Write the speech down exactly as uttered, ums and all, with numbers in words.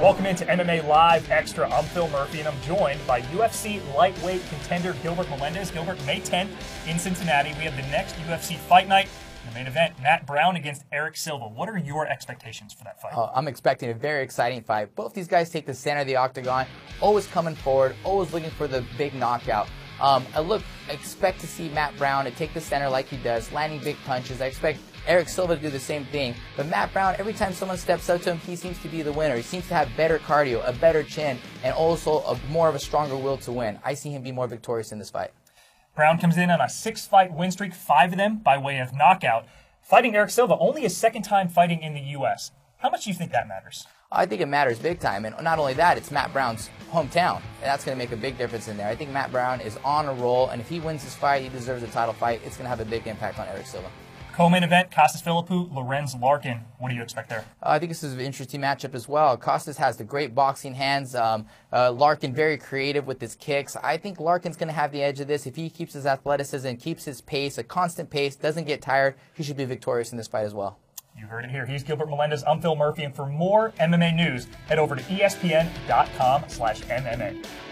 Welcome into M M A Live Extra. I'm Phil Murphy, and I'm joined by U F C lightweight contender Gilbert Melendez. Gilbert, May tenth in Cincinnati, we have the next U F C fight night. The main event, Matt Brown against Erick Silva. What are your expectations for that fight? Oh, I'm expecting a very exciting fight. Both these guys take the center of the octagon, always coming forward, always looking for the big knockout. Um, I look, expect to see Matt Brown to take the center like he does, landing big punches. I expect Erick Silva to do the same thing. But Matt Brown, every time someone steps up to him, he seems to be the winner. He seems to have better cardio, a better chin, and also a, more of a stronger will to win. I see him be more victorious in this fight. Brown comes in on a six-fight win streak, five of them by way of knockout. Fighting Erick Silva, only his second time fighting in the U S How much do you think that matters? I think it matters big time, and not only that, it's Matt Brown's hometown, and that's going to make a big difference in there. I think Matt Brown is on a roll, and if he wins this fight, he deserves a title fight. It's going to have a big impact on Erick Silva. Co-main event, Costas Philippou, Lorenz Larkin. What do you expect there? Uh, I think this is an interesting matchup as well. Costas has the great boxing hands. Um, uh, Larkin, very creative with his kicks. I think Larkin's going to have the edge of this. If he keeps his athleticism, keeps his pace, a constant pace, doesn't get tired, he should be victorious in this fight as well. You heard it here. He's Gilbert Melendez. I'm Phil Murphy. And for more M M A news, head over to E S P N dot com slash M M A.